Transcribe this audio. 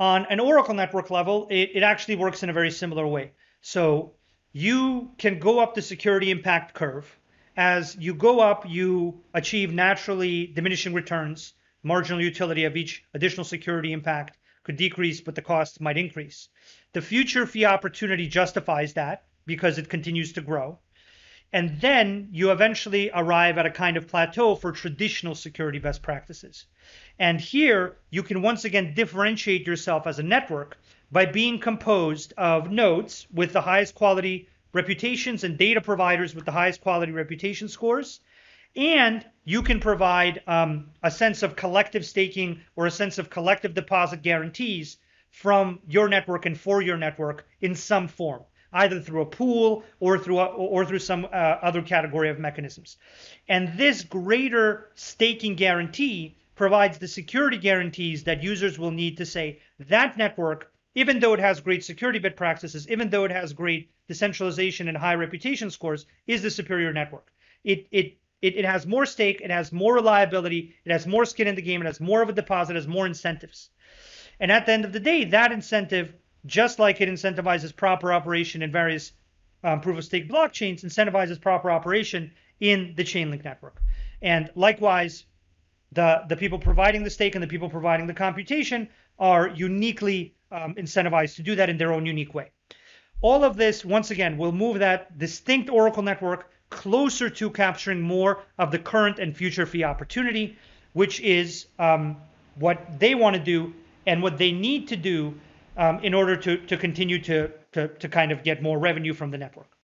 On an Oracle network level, it actually works in a very similar way. So you can go up the security impact curve. As you go up, you achieve naturally diminishing returns. Marginal utility of each additional security impact could decrease, but the cost might increase. The future fee opportunity justifies that because it continues to grow. And then you eventually arrive at a kind of plateau for traditional security best practices. And here you can once again differentiate yourself as a network by being composed of nodes with the highest quality reputations and data providers with the highest quality reputation scores. And you can provide a sense of collective staking or a sense of collective deposit guarantees from your network and for your network in some form, either through a pool or through some other category of mechanisms. And this greater staking guarantee provides the security guarantees that users will need to say that network, even though it has great security best practices, even though it has great decentralization and high reputation scores, is the superior network. It has more stake, it has more reliability, it has more skin in the game, it has more of a deposit, it has more incentives. And at the end of the day, that incentive, just like it incentivizes proper operation in various proof-of-stake blockchains, incentivizes proper operation in the Chainlink network. And likewise, the people providing the stake and the people providing the computation are uniquely incentivized to do that in their own unique way. All of this, once again, will move that distinct Oracle network closer to capturing more of the current and future fee opportunity, which is what they want to do and what they need to do in order to continue to kind of get more revenue from the network.